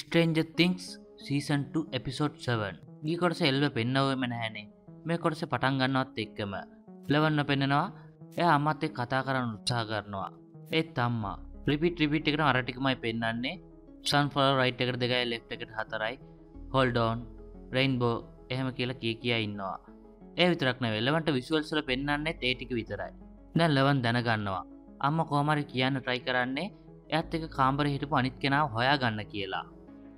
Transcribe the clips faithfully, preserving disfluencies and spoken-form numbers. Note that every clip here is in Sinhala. Stranger Things Season two Episode seven. This is the Eleven. I will take the Eleven. I will take the Eleven. Repeat, repeat, take the sunflower right, take the left, take the hold on, rainbow, I am Innoa. Eleven to visuals of Pennanet, eighty viterai. Then eleven Danaganoa. Ama Komarikian Tricarane, at the Camber hit upon it can have Hoyagana Kiela.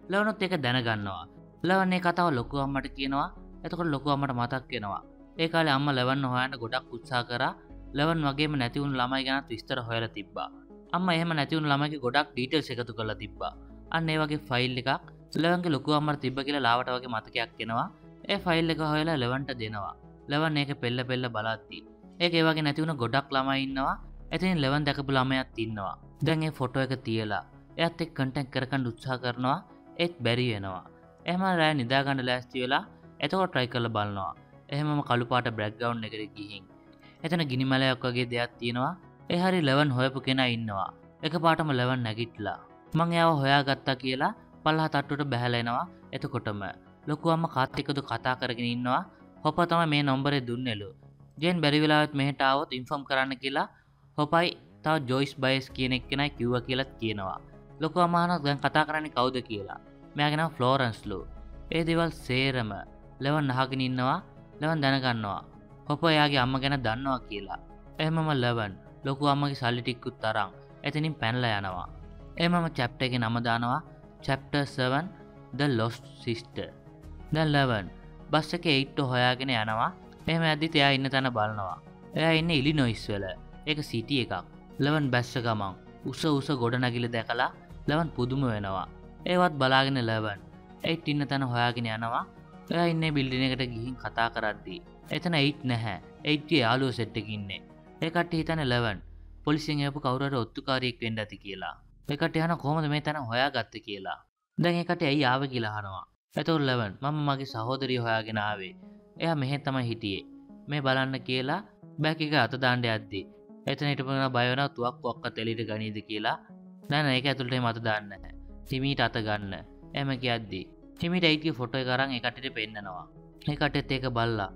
Leono take a Danaganoa. Leonekata Loco Matakinoa, at Loco Matamata Kenoa. Ekal Ama eleven Hoan Godak Kutsakara, eleven Magam Natun Lamagana Twister Hoya Tibba. Ama Hema Natun Lamaki Godak details Sekatukola Tibba. And never give file lica. eleven के लोगों अमर तिब्बत के लावा टावा के माता क्या करने वाला? ए फाइल लेकर होयला eleven टा देना वाला. eleven ने के पहले पहले बालाती. एक एवा के नतीजों ने गोड़ा क्लामा इन्ना वाला. ऐसे ने eleven तक बुलामे या तीन ना वाला. दंगे फोटो एक तीला. या ते कंटेंट करकन दुच्छा करना वाला. एक बैरी है ना वाला. ऐ हमारा राय निदागन लास्ट तीला. ऐ तो ट्राई कर बालना वाला. ऐ हमारा कालूपाटा बैकग्राउंड लेकर गिहिंग. ऐ तो ने गिनीमाले आपका के दिया तीन वाला. ऐ हरी eleven होय पुकेना इन्ना वाला. एक पार्ट में eleven नगीटला. मंगे वो होया गत्ता कीला. Palhatatu Bahalena, Etokotama, Lokuama Katikodu Katakaraginoa, Hopatama may number a dunelu. Jane Berivilla at Mehetaot, inform Karanakila, Hopai Ta Joyce by Skinekina, Cuba Kila Kinoa, Lokuamana than Katakarani Kaudakila, Magna Florence Lu, Edival Serama, Levan Hagininoa, Levan Danaganoa, Hopayagi Amagana Danoa Kila, Emma eleven, Lokuamaki Saliti Kutarang, Etinim Panlayanoa, Emma Chapter in Amadanoa. Chapter seven The Lost Sister The eleven bus එක eight to හොයාගෙන යනවා එහෙම ඇද්දිත් එයා ඉන්න තැන බලනවා එයා ඉන්නේ ඉලිනොයිස් වල ඒක සිටි එකක් eleven බැස්ස ගමන් උස උස ගොඩනැගිලි දැකලා eleven පුදුම වෙනවා ඒවත් බලාගෙන eleven eight ඉන්න තැන හොයාගෙන යනවා එයා ඉන්නේ බිල්ඩින් එකට ගිහින් කතා කරද්දී එතන eight නැහැ eight ගේ යාළුවෝ සෙට් එකේ ඉන්නේ ඒ කට්ටිය හිතන්නේ eleven පොලිසියෙන් ආපු කවුරු හරි ඔත්තුකාරයෙක් වෙන්න ඇති කියලා එකට යන කොහොමද මේ තන හොයාගත්තේ කියලා. දැන් එකට ඇයි ආවේ කියලා අහනවා. එතකොට eleven මම මගේ සහෝදරිය හොයාගෙන ආවේ. එයා මෙහෙ තමයි හිටියේ. මේ බලන්න කියලා බෑග් එක අත දාන්න යද්දී. එතන හිටපගෙන බය වෙනවා තුවක්කුවක්වත් එළියට ගනීද කියලා. නෑ නෑ ඒක ඇතුළට එහෙම අත දාන්න නැහැ. හිමීට අත ගන්න. එහෙම කියද්දී හිමීට ඒකේ ෆොටෝ එක අරන් එකටට පෙන්නනවා. එකටත් ඒක බලලා.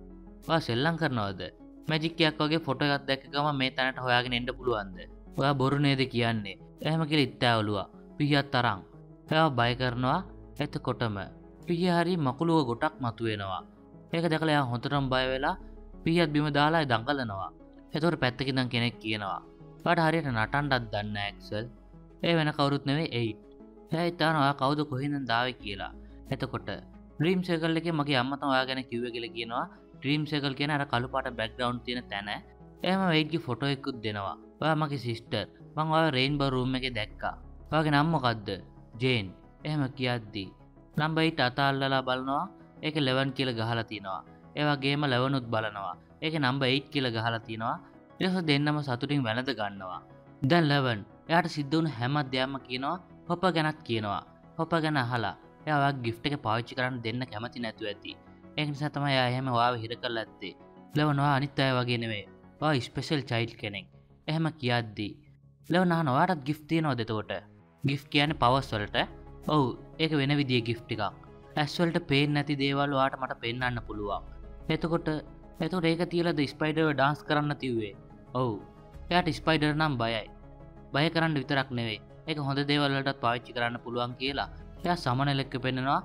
වා සෙල්ලම් කරනවද? මැජික් එකක් වගේ ෆොටෝ එකක් දැක්ක ගමන් මේ තැනට හොයාගෙන එන්න පුළුවන්ද? ඔයා බොරු නේද කියන්නේ? එහෙම කියලා ඉත්තාවලුවා පිහිය තරම් එයා බය කරනවා එතකොටම පිහිය හරි මකුලුව ගොටක් මතුවෙනවා ඒක දැකලා එයා හොඳටම බය වෙලා පිහියත් බිම දාලා දඟලනවා එතකොට පැත්තකින් නම් කෙනෙක් කියනවා "වාට හරියට නටන්නවත් දන්නේ නැහැ ඇක්සල්" ඒ වෙන කවුරුත් නෙවෙයි eight එයා හිතනවා කවුද කොහෙන්ද ආවේ කියලා එතකොට ඩ්‍රීම් සර්කල් එකේ මගේ අම්මා තමයි ඔයා ගැන කිව්වේ කියලා කියනවා ඩ්‍රීම් සර්කල් කියන්නේ අර කළු පාට බෑග්ග්‍රවුන්ඩ් තියෙන තැන එහෙම eight ගේ ෆොටෝ එකකුත් දෙනවා ඔයා මගේ සිස්ටර් මං ඔය රේන්බෝ රූම් එකේ දැක්කා. ඔයාගේ නම මොකද්ද? ජේන්. එහෙම කියද්දි නම්බර් eight අතාල්ලා බලනවා. ඒක eleven කියලා ගහලා තිනවා. ඒ වගේම eleven උත් බලනවා. ඒක නම්බර් eight කියලා ගහලා තිනවා. ඊට පස්සේ දෙන්නම සතුටින් වැළඳ ගන්නවා. දැන් eleven එයාට සිද්ධ වුණ හැම දෙයක්ම කියනවා. පොප ගැනත් කියනවා. පොප ගැන අහලා එයා ඔයාගේ gift එක පාවිච්චි කරන්න දෙන්න කැමති නැතුව ඇති. ඒක නිසා තමයි එයා එහෙම ඔයාව හිර කරලා ඇත්තේ. eleven ඔයා අනිත් අය වගේ නෙමෙයි. ඔයා ස්පෙෂල් චයිල්ඩ් කෙනෙක්. එහෙම කියද්දි eleven අහනවා "ඔයාටත් gift තියනවද එතකොට?" gift කියන්නේ powers වලට. ඔව් ඒක වෙන විදිහේ gift එකක්. ඇස් වලට පේන්නේ නැති දේවල් ඔයාට මට පෙන්වන්න පුළුවන්. එතකොට එතකොට ඒක තියලාද ස්පයිඩර්ව dance කරන්න තියුවේ. ඔව්. එයාට ස්පයිඩර් නම් බයයි. බය කරන්න විතරක් නෙවෙයි. ඒක හොඳ දේවල් වලටත් පාවිච්චි කරන්න පුළුවන් කියලා. එයා සමනලෙක්ක පෙන්නනවා.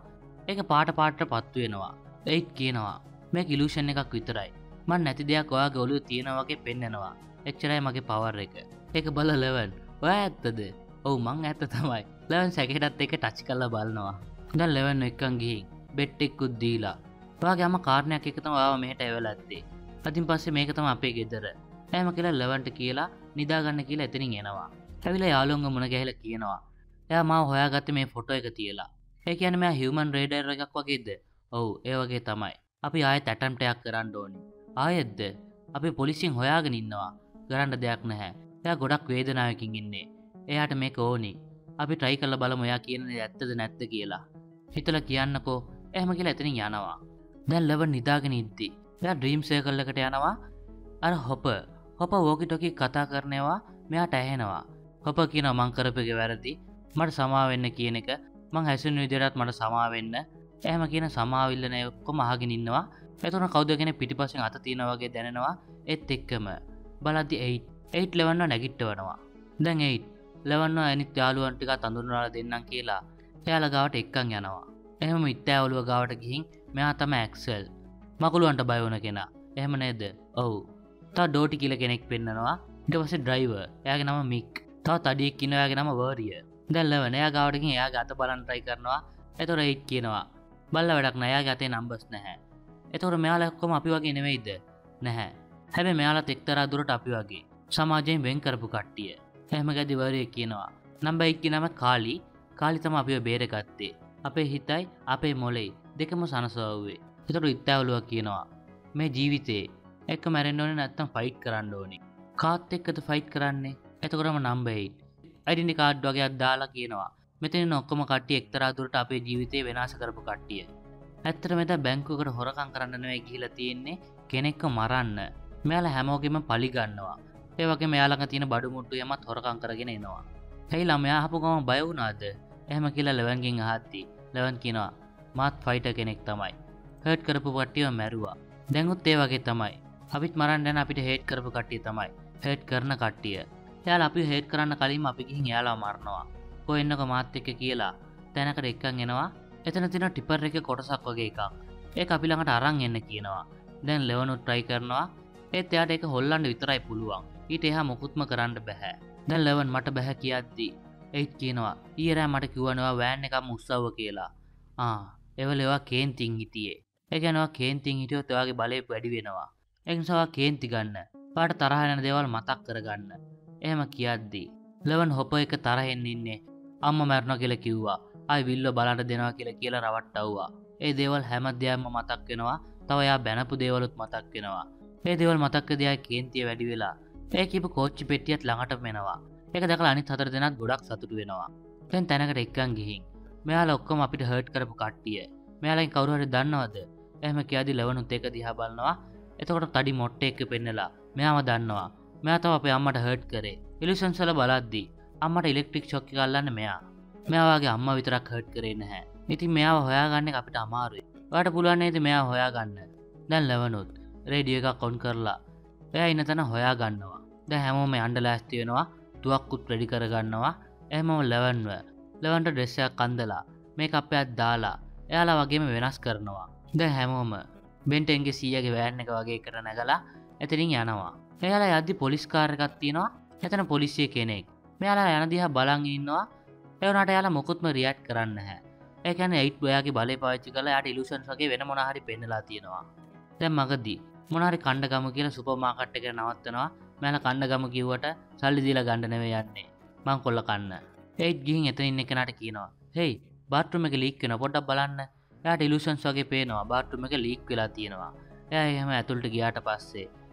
ඒක පාට පාටටපත් වෙනවා. eight කියනවා. මේක illusion එකක් විතරයි. මන් නැති දෙයක් ඔයාගේ ඔළුවේ තියෙනවා වගේ පෙන්නනවා. එච්චරයි මගේ power එක. ඒක බල eleven. ඔය ඇත්තද? ඔව් මං ඇත්ත තමයි. eleven සැකේටත් එක ටච් කරලා බලනවා. දැන් eleven එක්කන් ගිහින් බෙට් එකකුත් දීලා. ඔයාගේ අම්මා කාරණයක් එක තමයි ආව මෙහෙට එවලා ඇත්තේ. අදින් පස්සේ මේක තමයි අපේ ගෙදර. එහෙම කියලා eleven ට කියලා නිදා ගන්න කියලා එතනින් එනවා. ඇවිල්ලා යාළුවන්ගේ මුණ ගැහිලා කියනවා. "එයා මාව හොයාගත්තේ මේ ෆොටෝ එක තියලා." ඒ කියන්නේ මම human radar එකක් වගේද? ඔව් ඒ වගේ තමයි. අපි ආයෙත් attempt එකක් කරන්න ඕනේ. ආයෙත්ද? අපි පොලිසියෙන් හොයාගෙන ඉන්නවා. කරන්න දෙයක් නැහැ. එයා ගොඩක් වේදනාවකින් ඉන්නේ. එයාට මේක ඕනි. අපි try කරලා බලමු එයා කියන්නේ ඇත්තද නැද්ද කියලා. හිතලා කියන්නකෝ. එහෙම කියලා එතනින් යනවා. දැන් eleven නිදාගෙන ඉද්දි. එයා dream circle එකට යනවා. අර හොපර්. හොපර් walkie talkie කතා කරනවා. මෙයාට ඇහෙනවා. හොපර් කියනවා මං කරපු එක වැරදි. මට සමාව වෙන්න කියන එක. මං හැසිරෙන විදිහටත් මට සමා වෙන්න. එහෙම කියන සමාවිල්ල නැහැ ඔක්කොම අහගෙන ඉන්නවා. මෙතන කවුද කෙනෙක් පිටිපස්සෙන් අත තියනවා වගේ දැනෙනවා. ඒත් එක්කම බලද්දි eight eight eleven ව නැගිටවනවා. දැන් eight eleven ව අනිත් යාළුවන් ටිකත් අඳුරනවා දෙන්නම් කියලා. එයාලා ගාවට එක්කන් යනවා. එහෙම මිත්‍යාවලුව ගාවට ගිහින් මෙයා තමයි ඇක්සල්. මකුළුවන්ට බය වුණ කෙනා. එහෙම නේද? ඔව්. තා ඩෝටි කියලා කෙනෙක් පෙන්නනවා. ඊට පස්සේ ඩ්‍රයිවර්. එයාගේ නම මික්. තා තඩියෙක් කියනවා එයාගේ නම වර්රිය. දැන් ලෙවන් එයා ගාවට ගිහින් එයාගේ අත බලන් try කරනවා. ඒතොර eight කියනවා. බල්ලා වැඩක් නෑ. එයාගේ අතේ numbers නැහැ. ඒතොර මෙයාලා කොහොම අපි වගේ නෙමෙයිද? නැහැ. හැබැයි මෙයාලත් එක්තරා දුරට අපි වගේ. සමාජයෙන් වෙන් කරපු කට්ටිය. එහෙම ගැදි වර්රිය කියනවා. number eight ගේ නම කාලි. කාලි තමයි අපිව බේරගත්තේ. අපේ හිතයි අපේ මොළේ දෙකම සනසවුවේ. ඒතොර ඉත්තාවලුවා කියනවා. මේ ජීවිතේ එක මැරෙන්න ඕනේ නැත්තම් ෆයිට් කරන්න ඕනේ. කාත් එක්කද ෆයිට් කරන්නේ? එතකොටම number eight ඩෙන්ටි කාඩ් වගේක් දාලා කියනවා. මෙතන ඔක්කොම කට්ටිය එක්තරා දුරට අපේ ජීවිතේ විනාශ කරපු කට්ටිය. ඇත්තටම දැන් බැංකුවකට හොරකම් කරන්න නෙවෙයි ගිහිලා තියෙන්නේ කෙනෙක්ව මරන්න. මෙයාලා හැමෝගෙම පලි ගන්නවා. ඒ වගේම එයාලක තියෙන බඩු මුට්ටු යමත් හොරකම් කරගෙන එනවා. "හේ ළමයා අහපු ගමන් බය වුණාද?" එහෙම කියලා eleven ගෙන් අහද්දී eleven කියනවා, "මාත් ෆයිටර් කෙනෙක් තමයි. හර්ට් කරපු කට්ටියව මැරුවා." දැන්ුත් ඒ වගේ තමයි. අපිත් මරන්න යන අපිට හේට් කරපු කට්ටිය තමයි. හේට් කරන කට්ටිය. එයාලා අපිව හේට් කරන්න කලින්ම අපි ගිහින් එයාලා මරනවා. "කොහෙ එන්නකො මාත් එක්ක" කියලා තැනකට එක්කන් එනවා. එතන තියෙන ටිපර් එකේ කොටසක් වගේ එකක්. ඒක අපි ළඟට අරන් එන්න කියනවා. දැන් ලෙවනුත් try කරනවා. ඒත් එයාට ඒක හොල්ලන්න විතරයි පුළුවන්. ඊට එහා මොකුත්ම කරන්න බෑ. දැන් eleven මට බෑ කියද්දි eight කියනවා, "ඊයේ රෑ මට කිව්වනවා වෑන් එකක් මුස්සවුව කියලා." ආ, ඒවලේවා කේන්තිං හිටියේ. ඒකනවා කේන්තිං හිටියොත් ඔයාගේ බලය වැඩි වෙනවා. ඒ නිසා කේන්ති ගන්න. පාට තරහ යන දේවල් මතක් කරගන්න. එහෙම කියද්දි eleven හොපර් එක තරහෙන් ඉන්නේ. අම්මා මැරුණා කියලා කිව්වා. ආයි විල්ව බලන්න දෙනවා කියලා කියලා රවට්ටවුවා. ඒ දේවල් හැමදේම මතක් වෙනවා. තව එයා බැනපු දේවලුත් මතක් වෙනවා. මේ දේවල් මතක්කදී ආයි කේන්තිය වැඩි වෙලා. ඒ කියපු කෝච්චි පෙට්ටියත් ළඟටම එනවා. ඒක දැකලා අනිත් හතර දෙනාත් ගොඩක් සතුටු වෙනවා. දැන් තැනකට එක්කන් ගිහින් මෙයාලා ඔක්කොම අපිට හර්ට් කරපු කට්ටිය. මෙයාලෙන් කවුරු හරි දන්නවද? එහෙම කියadhi ලෙවනුත් එක දිහා බලනවා. එතකොට තඩි මොට්ටෙක් පෙන්නලා මෙයාම දන්නවා. මෙයා තමයි අපේ අම්මට හර්ට් කරේ. ඉලුෂන්ස් වල බලද්දි අම්මට ඉලෙක්ට්‍රික් ෂොක් එකක් අල්ලන්න මෙයා. මෙයා වාගේ අම්මා විතරක් හර්ට් කරේ නැහැ. ඉතින් මෙයාව හොයාගන්න එක අපිට අමාරුයි. ඔයාට පුළුවන් නේද මෙයා හොයාගන්න? දැන් ලෙවනුත් රේඩියෝ එකක් ඔන් කරලා එයා ඉන්න තැන හොයාගන්නවා. දැන් හැමෝම යන්න ලෑස්ති වෙනවා. තුවක්කුත් රෙඩි කරගන්නවා. එහෙමම ලෙවන්ව. ලෙවන්ට ඩ්‍රෙස් එකක් අඳලා මේකප් එකක් දාලා එයාලා වගේම වෙනස් කරනවා. දැන් හැමෝම බෙන්ටෙන්ගේ සීයාගේ වෑන් එක වගේ එකට නැගලා එතනින් යනවා. එයාලා යද්දි පොලිස් කාර් එකක් තියෙනවා. එතන පොලිසිය කෙනෙක්. මෙයාලා යන දිහා බලන් ඉන්නවා. ඒ වුණාට එයාලා මොකුත්ම රියැක්ට් කරන්නේ නැහැ. ඒ කියන්නේ eight ඔයාගේ බලය පාවිච්චි කරලා එයාට ඉලූෂන්ස් වගේ වෙන මොනවා හරි පෙන්නලා තියෙනවා. දැන් මගදී මොනවා හරි කණ්ඩ ගම කියලා සුපර් මාකට් එකට නවත්තනවා. මෙයාලා කණ්ඩ ගම කිව්වට සල්ලි දීලා ගන්න නෙවෙයි යන්නේ. මං කොල්ල කන්න. eight ගිහින් එතන ඉන්න කෙනාට කියනවා, "හේ බාත්රූම් එක ලීක් වෙනවා පොඩ්ඩක් බලන්න." එයාට ඉලූෂන්ස් වගේ පේනවා බාත්රූම් එක ලීක් වෙලා තියෙනවා. එයා එහෙම ඇතුළට ගියාට පස්සේ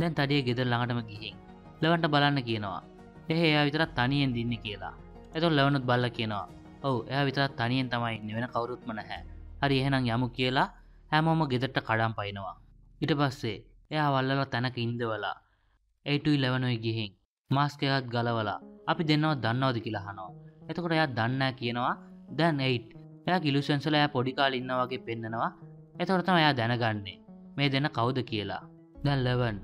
දැන් තඩිය ගෙදර ළඟටම ගිහින් ලෙවන්ට බලන්න කියනවා. "එහේ එයා විතරක් තනියෙන් ඉන්නේ" කියලා. එතකොට ලෙවනුත් බල්ලා කියනවා, "ඔව් එයා විතරක් තනියෙන් තමයි ඉන්නේ වෙන කවුරුත්ම නැහැ. හරි එහෙනම් යමු" කියලා හැමෝම ගෙදරට කඩම් පනිනවා. ඊට පස්සේ එයා වල්ලලා තැනක ඉඳවලා eight to eleven ඔයි ගිහින් මාස්ක් එකක් ගලවලා "අපි දෙන්නව දන්නවද" කියලා අහනවා. එතකොට එයා දන්නේ කියනවා. දැන් eight එයා ඉලූෂන්ස් වල එයා පොඩි කාලේ ඉන්නා වගේ පෙන්නනවා. එතකොට තමයි එයා දැනගන්නේ මේ දෙන කවුද කියලා. දැන් eleven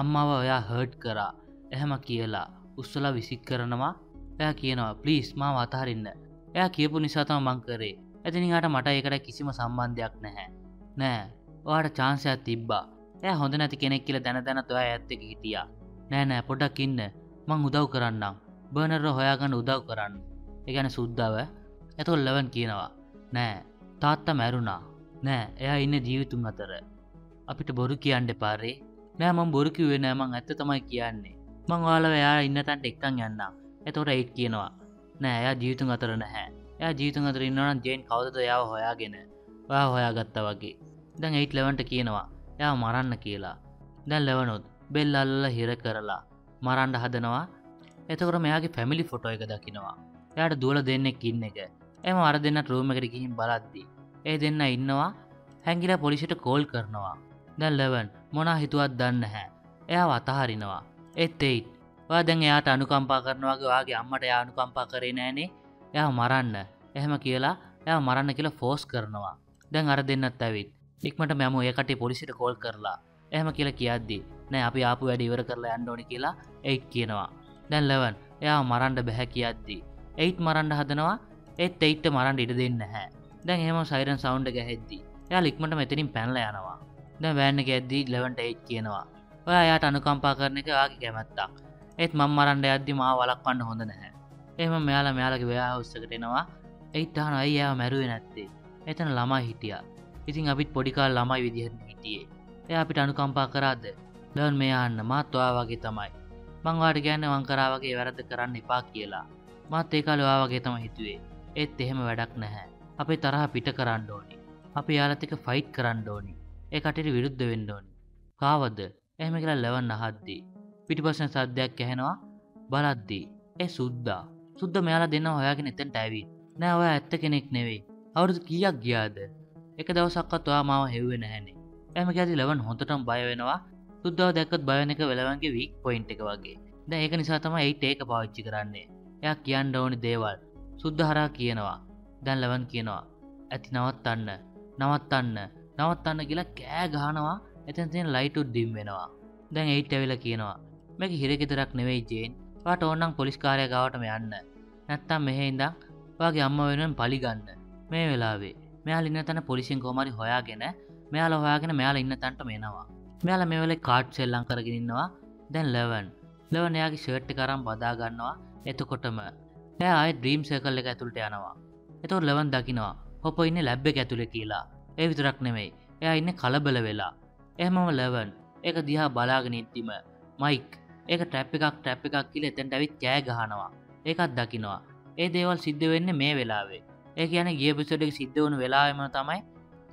අම්මාව එයා හර්ට් කරා. එහෙම කියලා උස්සලා විසික් කරනවා. එයා කියනවා, "ප්ලීස් මාව අතහරින්න. එයා කියපු නිසා තමයි මං කරේ. එතනින් ආට මට ඒකට කිසිම සම්බන්ධයක් නැහැ." "නෑ. ඔයාට chance එකක් තිබ්බා. එයා හොඳ නැති කෙනෙක් කියලා දැන දැනත් ඔයා ඇත්ත එක හිටියා." "නෑ නෑ පොඩක් ඉන්න. මං උදව් කරන්නම්. බර්නර් හොයාගන්න උදව් කරන්න." ඒ කියන්නේ සුද්දාව. එතකොට eleven කියනවා, "නෑ තාත්තා මැරුණා. නෑ එයා ඉන්නේ ජීවිතුන් අතර. අපිට බොරු කියන්න එපාරේ." "නෑ මම බොරු කිව්වේ නෑ. මං ඇත්ත තමයි කියන්නේ. මං ඔයාලව එයා ඉන්න තැනට එක්කන් යන්නම්." එතකොට eight කියනවා, "නෑ එයා ජීවිතුන් අතර නැහැ. ಯಾ ಜೀವಿತಂಗಂದ್ರೆ ಇನ್ನೊಂದು ಏನು ಕಾವದ ಯಾವ ಹೊಯಾಗೇನೆ ವಾ ಹೊಯಾಗತ್ತವಾಗಿ ಇದಂಗೆ ಏಟ್ ಲೆವೆನ್ ಟಕೀನವ ಯಾವ ಮರಾಂಡ ಕೀಲ ದನ್ ಲೆವೆನ್ ಹೋದ್ ಬೆಲ್ಲ ಅಲ್ಲ ಹಿರಕರಲ್ಲ ಮರಾಂಡ ಹದನವ ಎತಗೊರ ಮ್ಯಾಗೆ ಫ್ಯಾಮಿಲಿ ಫೋಟೋ ಆಗದಾಕಿನವ ಎರಡು ದೂಲ ದೇನ್ನೆ ಕಿನ್ನೆಗೆ ಏಮ ಅರ ದಿನ ರೂಮ್ ಮೆಗಡೆ ಗಿಹಿನ್ ಬಲದ್ದಿ ಏ ದಿನ ಇನ್ನವ ಹೆಂಗಿಲ ಪೊಲೀಸಿಟ ಕೋಲ್ ಕರ್ನವ ದನ್ ಲೆವೆನ್ ಮೊಣ ಹಿತುವದ್ ದನ್ನ ಹೆ ಯಾವ ಅತಹರಿನವ ಏತ್ ಏಟ್ ವಾ ದಂಗೆ ಯಾಟ ಅನುಕಂಪ ಕರ್ನವಾಗೆ ವಾಗೆ ಅಮ್ಮಟ ಯಾ ಅನುಕಂಪ ಕರೇನೇನೆ ಯಾವ ಮರಾಂಡ ಎಹಮ ಕೀಲ ಯಾವ ಮರಾಂಡ ಕೀಲ ಫೋರ್ಸ್ ಕರ್ನವ ದಂಗೆ ಅರ ದಿನತ್ ತಾವಿತ್ ಇಕ್ಮಟ ಮ್ಯಾಮು ಏಕಟ್ಟಿ ಪೊಲೀಸಿಟ ಕೋಲ್ ಕರ್ಲ ಎಹಮ ಕೀಲ ಕಿಯಾದ್ದಿ ನೇ ಅಪಿ ಆಪು වැඩ ඉවර කරලා යන්න ඕනි කියලා eight කියනවා. දැන් eleven එයා මරන්න බෑ කියද්දි eight මරන්න හදනවා. ඒත් eight මරන්න ඉඩ දෙන්නේ නැහැ. දැන් එහෙම සයිරන් සවුන්ඩ් එක ඇහෙද්දි එයා ලික්මන්ට මෙතනින් පැනලා යනවා. දැන් වෑන් එක ඇද්දි eleven ට eight කියනවා. ඔයා එයාට අනුකම්පා කරන එක වාගේ කැමැත්තක්. ඒත් මම මරන්න යද්දි මාව වළක්වන්න හොඳ නැහැ. එහෙම මෙයාලා මෙයාලගේ warehouse එකට එනවා. eight අහනවා ඇයි එයා මැරුවේ නැත්තේ? එතන ළමයි හිටියා. ඉතින් අපිත් පොඩි කාලේ ළමයි විදිහට හිටියේ. එයා අපිට අනුකම්පා කරාද? දැන් මෙයා අන්න මාත් ඔයා වගේ තමයි. මං ඔයාට කියන්නේ මං කරා වගේ වැරද්ද කරන්න එපා කියලා. මාත් ඒ කාලේ ඔයා වගේ තමයි හිතුවේ. ඒත් එහෙම වැඩක් නැහැ. අපේ තරහ පිට කරන්න ඕනි. අපි යාළුවත් එක්ක ෆයිට් කරන්න ඕනි. ඒ කටට විරුද්ධ වෙන්න ඕනි. කාවද? එහෙම කියලා ලෙවන් අහද්දී පිටිපස්සෙන් සද්දයක් ඇහෙනවා. බලද්දී ඒ සුද්දා. සුද්දා මෙයාලා දෙනවා හොයාගෙන එතෙන්ට ඇවිත්. නෑ ඔයා ඇත්ත කෙනෙක් නෙවෙයි. අවුරුදු කීයක් ගියාද? එක දවසක්වත් ඔයා මාව හෙව්වේ නැහනේ. එහෙම කියද්දී ලෙවන් හොඳටම බය වෙනවා. සුද්දාව දැක්කොත් බය වෙන එක වෙලවන්ගේ weak point එක වගේ. දැන් ඒක නිසා තමයි eight එක පාවිච්චි කරන්නේ. එයා කියන්න ඕනි දේවල්. සුද්දා හරහා කියනවා. දැන් ලෙවන් කියනවා. "ඇති නවත්තන්න. නවත්තන්න. නවත්තන්න" කියලා කෑ ගහනවා. එතන තියෙන light උත් dim වෙනවා. දැන් eight ඇවිල්ලා කියනවා. "මේක හිරගෙදරක් නෙවෙයි ජේන්. ඔයාට ඕනනම් පොලිස් කාර්යාලය ගාවටම යන්න. නැත්තම් මෙහෙ ඉඳන් ඔයාගේ අම්මා වෙනුවෙන් පලි ගන්න. මේ වෙලාවේ මෙයාලා ඉන්න තැන පොලිසියෙන් කොහොම හරි හොයාගෙන මෙයාලා හොයාගෙන මෙයාලා ඉන්න තැනටම එනවා." මෙයාල මේ වෙලේ කාඩ් සෙල්ලම් කරගෙන ඉන්නවා. දැන් eleven eleven එයාගේ ෂර්ට් එක අරන් බදා ගන්නවා. එතකොටම එයා ආයේ ඩ්‍රීම් සර්කල් එක ඇතුළට යනවා. එතකොට eleven දකිනවා හොපෝ ඉන්නේ ලැබ් එක ඇතුළේ කියලා. ඒ විතරක් නෙමෙයි. එයා ඉන්නේ කලබල වෙලා. එහෙමම eleven ඒක දිහා බලාගෙන ඉද්දිම මයික් ඒක ට්‍රැප් එකක් ට්‍රැප් එකක් කියලා එතෙන්ට ඇවිත් කෑ ගහනවා. ඒකත් දකිනවා. ඒ දේවල් සිද්ධ වෙන්නේ මේ වෙලාවේ. ඒ කියන්නේ ගිය එපිසෝඩ් එකේ සිද්ධ වුණු වෙලාවෙම තමයි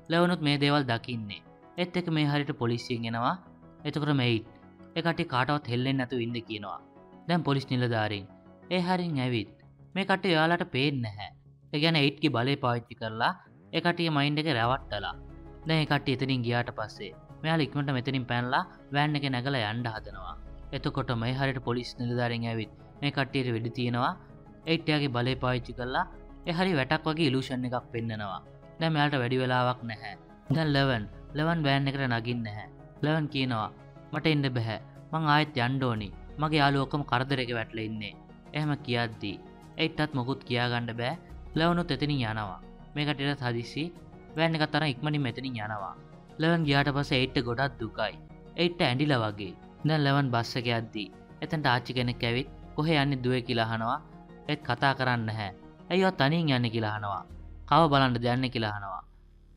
eleven උත් මේ දේවල් දකින්නේ. ඒත් එක මේ හරියට පොලිසියෙන් එනවා. එතකොට මේයිට් ඒ කට්ටිය කාටවත් හෙල්ලෙන්නේ නැතුව ඉන්න කියනවා. දැන් පොලිස් නිලධාරීන් ඒ හරින් ඇවිත් මේ කට්ටිය ඔයාලට පේන්නේ නැහැ. ඒ කියන්නේ eight ගේ බලය පාවිච්චි කරලා ඒ කට්ටිය මයින්ඩ් එක රැවට්ටලා. දැන් ඒ කට්ටිය එතනින් ගියාට පස්සේ මෙයාලා ඉක්මනට මෙතනින් පැනලා වෑන් එකේ නැගලා යන්න හදනවා. එතකොට මේ හරියට පොලිස් නිලධාරීන් ඇවිත් මේ කට්ටියට වෙඩි තියනවා. eight යාගේ බලය පාවිච්චි කරලා ඒ හරිය වැටක් වගේ ඉලූෂන් එකක් පෙන්නනවා. දැන් මෙයාලට වැඩි වෙලාවක් නැහැ. දැන් eleven eleven වෑන් එකට නගින්නේ නැහැ. eleven කියනවා මට එන්න බෑ. මං ආයෙත් යන්න ඕනි. මගේ යාළුවෝ ඔක්කොම කරදරයක වැටලා ඉන්නේ. එහෙම කියද්දි eight ටත් මොකුත් කියා ගන්න බෑ. eleven උත් එතනින් යනවා. මේකට ඊට හදිසි වෑන් එකත් අරන් ඉක්මනින් මෙතනින් යනවා. eleven ගියාට පස්සේ eight ගොඩක් දුකයි. eight ඇඬිලා වගේ. දැන් eleven බස් එක යද්දි එතනට ආච්චි කෙනෙක් ඇවිත් කොහේ යන්නේ දුවේ කියලා අහනවා. ඒත් කතා කරන්නේ නැහැ. ඇයි ඔයා තනියෙන් යන්නේ කියලා අහනවා. කව බලන්නද යන්නේ කියලා අහනවා.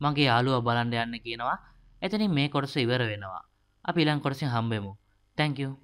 මගේ යාළුවා බලන්න යන්න කියනවා. එතනින් මේ කොටස ඉවර වෙනවා. අපි ඊළඟ කොටසෙන් හම්බෙමු. Thank you.